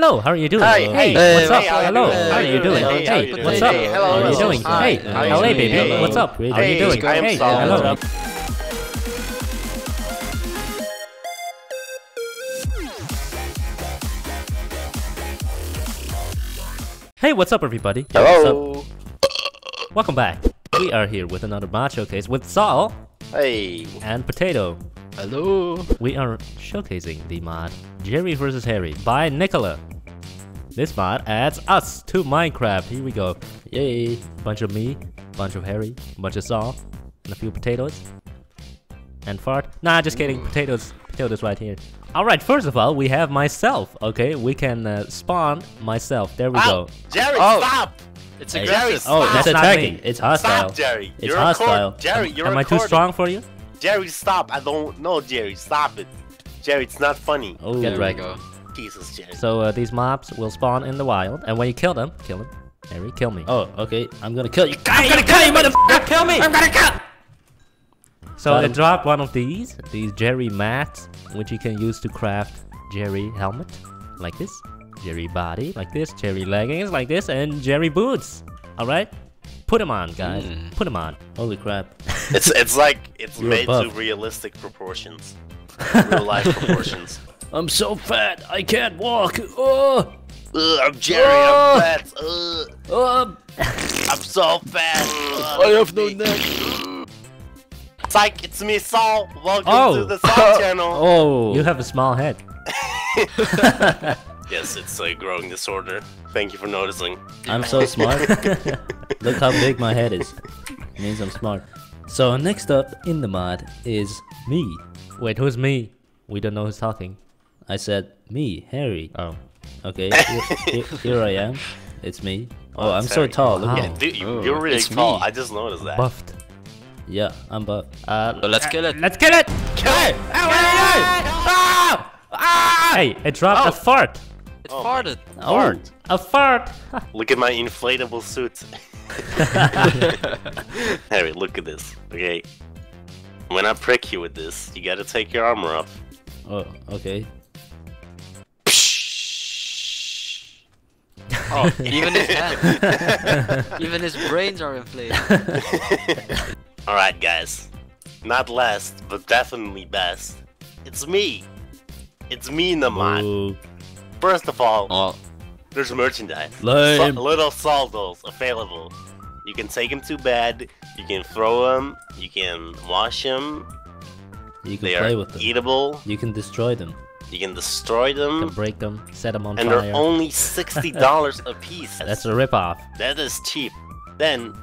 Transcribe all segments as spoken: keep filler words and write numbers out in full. Hello, how are you doing? Hi. Hey, hey, what's up? Hey, hello, how are you doing? Hey, what's up? Hello, how are you doing? Hey, hello, baby, what's up? How are you doing? Hey, hello. Hey, what's up, everybody? Hello. Welcome back. We are here with another mod showcase with Saul. Hey. And Potato. Hello. We are showcasing the mod Jerry versus. Harry by Nicola. This mod adds us to Minecraft. Here we go. Yay. Bunch of me, bunch of Harry, bunch of Saul, and a few potatoes. And fart. Nah, just kidding. Potatoes. Potatoes right here. Alright, first of all, we have myself. Okay, we can uh, spawn myself. There we Ow. go. Jerry, oh. stop! It's hey. aggressive. Oh, stop. That's attacking. Not me. It's hostile. Stop, Jerry. It's you're hostile. Jerry, you're Am recording. I too strong for you? Jerry, stop. I don't know, Jerry. Stop it. Jerry, it's not funny. Oh, get right. Jesus, Jerry. So, uh, these mobs will spawn in the wild, and when you kill them, kill them. Harry, kill me. Oh, okay. I'm gonna kill you. I'm gonna kill you, motherfucker! Kill me! I'm gonna kill! So um, it dropped one of these, these Jerry mats, which you can use to craft Jerry helmet, like this, Jerry body, like this, Jerry leggings, like this, and Jerry boots. All right, put them on, guys. Mm. Put them on. Holy crap! It's it's like it's You're made above. to realistic proportions, real life proportions. I'm so fat, I can't walk. Oh, Ugh, I'm Jerry. Oh. I'm fat. Ugh. Oh. I'm so fat. Ugh. I have no neck. Psych, it's me, Saul. Welcome oh. to the Saul channel. Oh, you have a small head. Yes, it's a growing disorder. Thank you for noticing. I'm so smart. Look how big my head is. It means I'm smart. So next up in the mod is me. Wait, who's me? We don't know who's talking. I said me, Harry. Oh, okay. here, here I am. It's me. Oh, oh I'm so Harry. tall. Look wow. at yeah, you. You're really it's tall. Me. I just noticed that. Buffed. Yeah, I'm buff. Uh, so let's uh, kill it. Let's kill it! Kill hey! it! Ow, ow, ow, ow, ow. Hey, it dropped oh. a fart. It oh, farted. Oh, fart. A fart. Look at my inflatable suit. Harry, look at this. Okay. When I prick you with this, you gotta take your armor off. Oh, okay. Oh, even his head. Even his brains are inflated. Alright guys, not last, but definitely best. It's me. It's me in the mod. Ooh. First of all, oh. there's merchandise. Lame. So little soldos available. You can take him to bed, you can throw him, you can wash him. You can they play are with them. eatable. You can destroy them. You can destroy them. You can break them, set them on and fire. And they're only sixty dollars a piece. That's a ripoff. That is cheap. Then,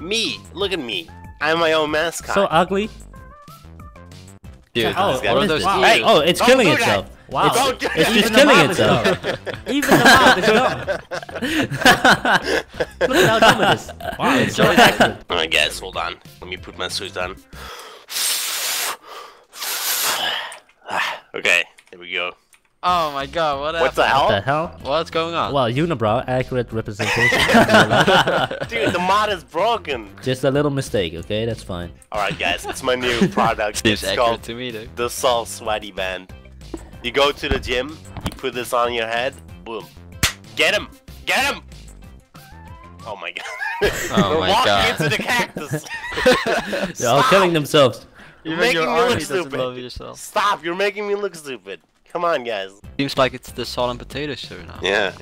me. Look at me. I'm my own mascot. So ugly. Dude, oh, those wow. hey, oh it's Don't killing itself. Wow. It's, do it's just killing itself. Even the mob is gone. Look at how dumb it is. Wow, it's so active. Alright guys, hold on. Let me put my suit on. Okay, here we go. Oh my god, what What happened? the hell? What the hell? What's going on? Well, unibrow, accurate representation. Dude, the mod is broken. Just a little mistake, okay? That's fine. Alright guys, it's my new product. It's, it's called to me, though. the Saul Sweaty Band. You go to the gym, you put this on your head, boom. Get him! Get him! Oh my god. Oh We're my walking god. into the cactus. They're all killing themselves. You're making your me look stupid. Stop, you're making me look stupid. Come on, guys. Seems like it's the Salt and Potato Show now. Yeah.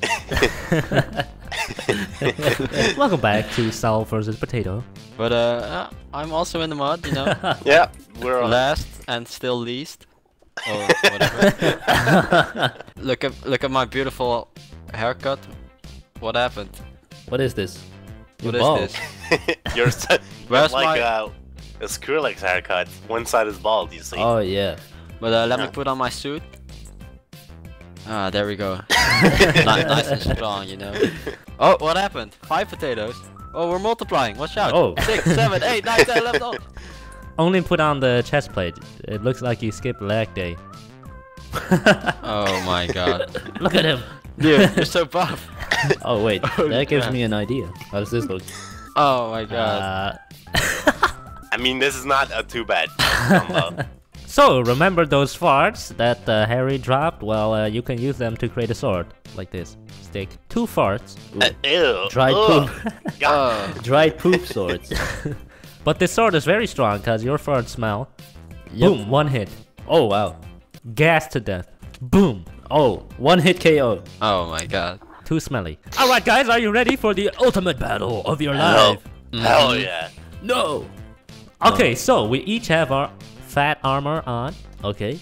Welcome back to Salt versus. Potato. But uh, I'm also in the mod, you know. Yeah, we're on. Last and still least, or whatever. Look at look at my beautiful haircut. What happened? What is this? What You're is this? You're so, Where's like my... a, a Skrillex haircut. One side is bald, you see. Oh yeah. But uh, let yeah. me put on my suit. Ah, there we go. Nice and strong, you know. Oh, what happened? Five potatoes. Oh, we're multiplying. Watch out. Oh. Six, seven, eight, nine, ten, eleven, twelve. Only put on the chest plate. It looks like you skipped leg day. Oh my god. Look at him. Dude, you're so buff. Oh wait, oh, that gives man. me an idea. How does this look? Oh my god. Uh... I mean, this is not a too bad combo. So, remember those farts that uh, Harry dropped? Well, uh, you can use them to create a sword. Like this. Stick two farts. Uh, ew. Dried Ugh. poop. uh. Dried poop swords. But this sword is very strong because your farts smell. Yep. Boom, one hit. Oh, wow. Gas to death. Boom. Oh, one hit K O. Oh my god. Too smelly. Alright guys, are you ready for the ultimate battle of your life? No. Hell yeah. No. Okay, no. So we each have our fat armor on. Okay.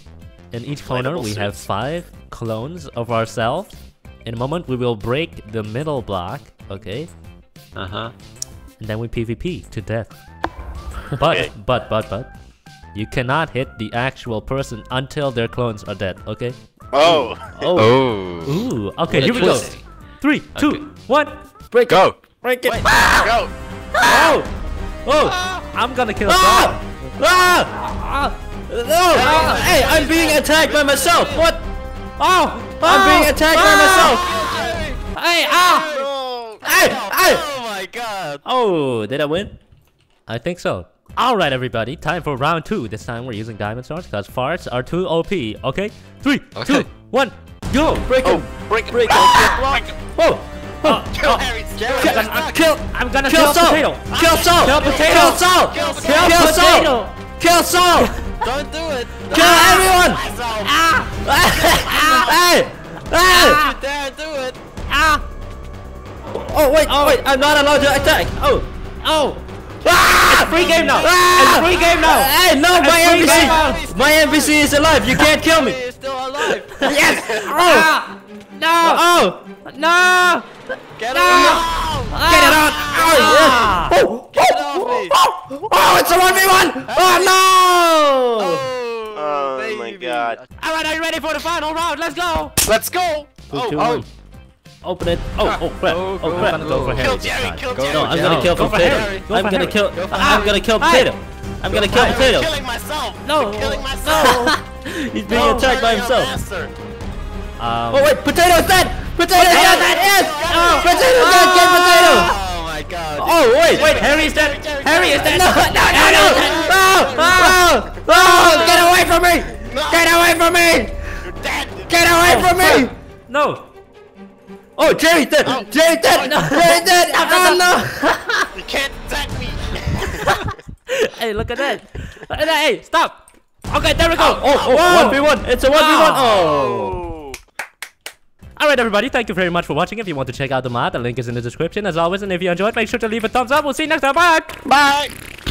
In each corner we have five clones of ourselves. In a moment we will break the middle block. Okay. Uh-huh. And then we PvP to death. But, okay. but, but, but. You cannot hit the actual person until their clones are dead, okay? Oh! Oh! oh. Ooh! Okay, what here we twist. go! Three, okay. two, one! Break go. it! Break it! Ah. Go! Oh! Oh! Ah. I'm gonna kill ah. someone! Ah. Ah. No! Ah. Hey, I'm being attacked by myself! What? Oh! oh. I'm being attacked ah. by myself! Ah. Hey! Ah! Oh. Hey! Hey! Oh my god! Oh, did I win? I think so. Alright everybody, time for round two. This time we're using diamond swords because farts are too O P, okay? Three, okay. two, one, go! Break oh, him! Break him! Break him! Whoa! Kill Harry! Kill! I'm gonna kill Saul! Kill Saul! Kill Saul! Kill Saul! Kill Saul! Don't do it! Kill everyone! Ah! Hey! Hey! Dare do it! Ah! Oh wait! Oh wait! I'm not allowed to attack! Oh! Oh! Ah! It's free game now! Ah! It's free game now! Hey, no, it's my N P C! My N P C is alive! You can't kill me! Is still alive! Yes! Oh! Ah! No! Oh! No! Get it out! Get it out! Ah! Oh! Get it off me! Oh! Oh! It's a one v one! Oh no! Oh, oh my god! Alright, are you ready for the final round? Let's go! Let's go! Oh! Oh! Open it. Oh, oh crap. Oh, oh crap. I'm gonna go for Harry. Kill Jerry, kill Jerry. No, I'm gonna no. kill go potato. Go I'm gonna kill go I'm gonna kill potato. I'm go gonna kill Harry. potato. I'm killing myself. No. I'm killing myself. He's being no, attacked by himself. Um, oh wait, potato's dead! Potato's dead! Yes! Oh, potato's dead! Get potato! Oh my god. Oh wait, wait, Harry's dead! Harry is dead! No, no, no, no! Oh! Oh! Get away from me! Get away from me! You're dead! Get away from me! No! Oh, Jerry dead! Oh. Jerry dead! Oh, no. Jerry dead! Oh, no! You can't attack me! Hey, look at that! Hey, stop! Okay, there we go! Oh, oh, oh one v one! It's a one v one! Oh! Alright everybody, thank you very much for watching. If you want to check out the mod, the link is in the description as always. And if you enjoyed, make sure to leave a thumbs up. We'll see you next time. Bye! Bye!